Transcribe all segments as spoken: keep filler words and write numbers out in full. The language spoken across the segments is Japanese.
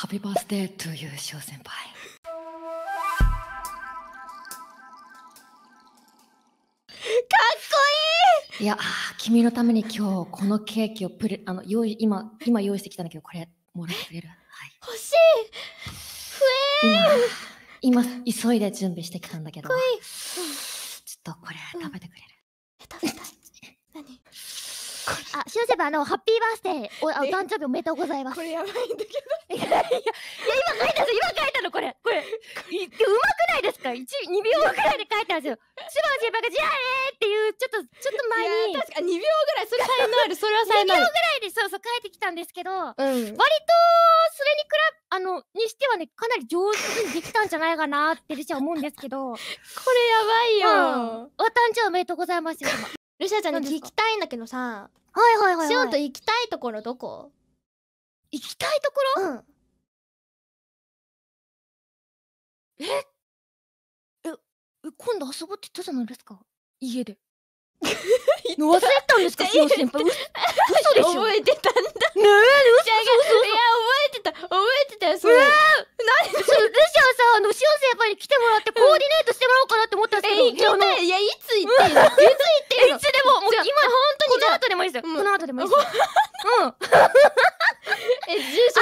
ハッピーバースデートゥーユー翔先輩。いや、君のために今日このケーキをプレあの用意今今用意してきたんだけど、これもらってくれる？はい、欲しい。ふえ今, 今急いで準備してきたんだけど、かっこいい。ちょっとこれ食べてくれる？食べたい。何？これ、あ、しゅう先輩、あのハッピーバースデー、お誕生日おめでとうございます。これやばいんだけど。いやいやいや、今書いたんですよ。今書いたのこれ。これ。うまくないですか？一二秒ぐらいで書いたんですよ。しば先輩がじゃあねーっていうちょっとちょっと前に。確かににびょうぐらい、それ才能ある。それは才能ある。にびょうぐらいでそうそう書いてきたんですけど、うん、割と。それに比べあのにしてはね、かなり上手にできたんじゃないかなってルシア思うんですけど、これやばいよ、うん、お誕生日おめでとうございますよ。ルシアちゃんに聞きたいんだけどさ、はいはいはい、はい、シオンと行きたいところどこ？行きたいところ、うん、ええ今度遊ぼうって言ったじゃないですか、家で。忘れたんですか、シオン先輩。嘘でしょ。覚えてたんだ。ねえ、嘘。いや覚えてた、覚えてたよ。それ。ええ、何？ルシアさ、あのシオン先輩に来てもらってコーディネートしてもらおうかなって思ったんですけど。え、いやいつ行ってんの？いつ行ってんの？いつでも、もう今本当にこの後でもいいですよ。この後でもいいです。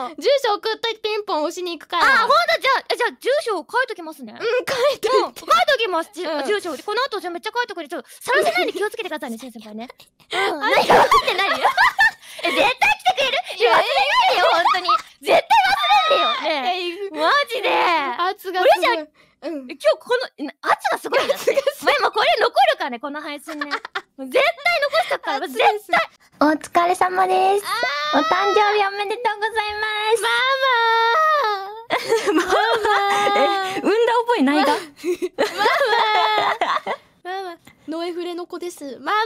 うん。え、住所送っても、住所送っといてピンポン押しに行くから。あ、ほんと、じゃあじゃあ住所を書いときますね。うん、書いといて。書いときます。住所。この後じゃめっちゃ書いとくで、ちょっとさらせないで気をつけてくださいね、シオン先輩ね。うん。何か分かってないよ。え、絶対来てくれる？いや、忘れないでよ、本当に。絶対忘れないでよ。ね、マジで。圧がすごい。俺じゃ、うん、今日この、圧がすごいんだって。まあ今これ残るからね、この配信ね。絶対残しとくから、絶対。お疲れ様です。お誕生日おめでとうございます。ママー。ママー。え、産んだ覚えないか？ママー。ママー。ノエフレの子です。ママ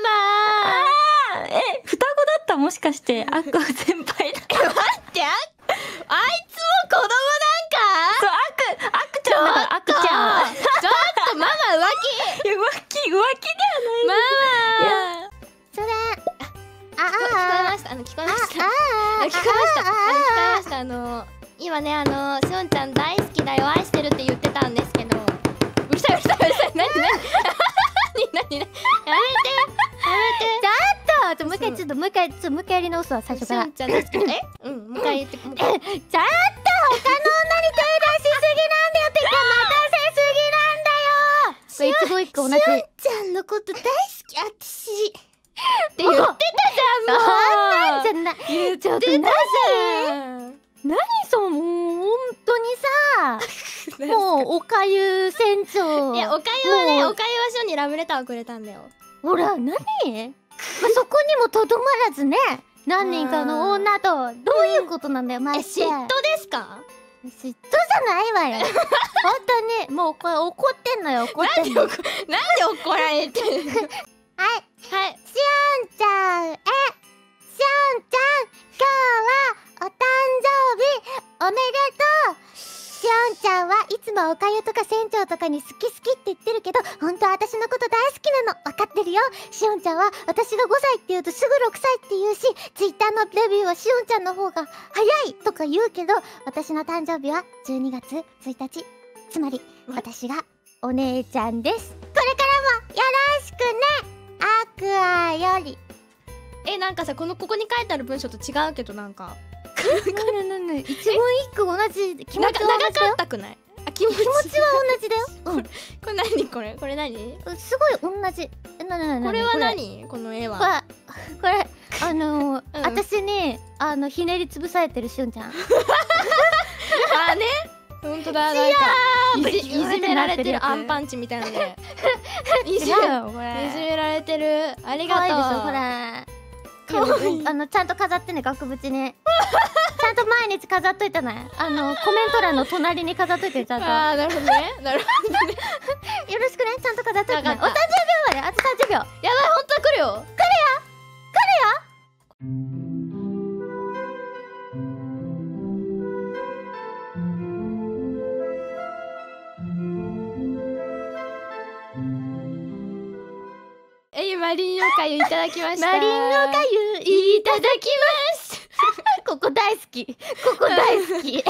ー。え、双子だった、もしかしてアッコ先輩だから。待って、ああいつも子供なんか。そう、アック、アックちゃんだから、アックちゃん。ちょっとママ浮気。いや、浮気、浮気ではないです。ママ。それ。ああ。聞こえました。あの、聞こえました。聞こえました。聞こえました。あの、今ね、あの、しおんちゃん大好きだよ、愛してるって言ってたんですけど。うるさい、うるさい、うるさい、なになに。なになに。やめて。やめて。だ。もう一回、ちょっともう一回、ちょっともう一回やり直すわ、最初から。え、うん、もう一回言って。ちょっと他の女に手出しすぎなんだよってか、待たせすぎなんだよ。これ一個一個同じ。しおんちゃんのこと大好き、あたし。って言ってたじゃん、もう。あんなんじゃない。言ってたじゃん。何そう、もう本当にさ。もうおかゆ船長。いや、おかゆはね、おかゆはしおんにラブレターをくれたんだよ。ほら、何？まあそこにもとどまらずね、何人かの女と。どういうことなんだよ、マジで。嫉妬ですか？嫉妬じゃないわよ。本当にもうこれ怒ってんのよ、怒ってんの。なんで怒られてる？はいはい、しおんちゃんへ、しおんちゃん今日はお誕生日おめでとう。しおんちゃんはいつもおかゆとか船長とかに好き好きって言ってるけど、本当は私のこと大好きなの分かってるよ。しおんちゃんは私がごさいって言うとすぐろくさいって言うし、ツイッターのレビューはしおんちゃんの方が早いとか言うけど、私の誕生日はじゅうにがつついたち、つまり私がお姉ちゃんです。これからもよろしくね、アクアより。え、なんかさ、このここに書いてある文章と違うけど、なんか一問一句同じ。気持ちは同じだよ。気持ちは同じだよ。これ何、これこれ何、すごい同じ。これは何、この絵は。これあの私にあのひねり潰されてるしおんちゃん。あね、本当だ。いじめられてるアンパンチみたいなので。いじめられてる。ありがとう。ほら。あのちゃんと飾ってね、額縁に。ちゃんと毎日飾っといたね。あのコメント欄の隣に飾っといて、ちゃんと。ああ、なるほどね。なるほどね。よろしくね、ちゃんと飾っといてね。お誕生日まであとさんじゅうびょう。やばい、本当は来るよ。来るよ。来るよ。マリンおかゆいただきました。マリンおかゆいただきます。こここ大好き、ここ大好き。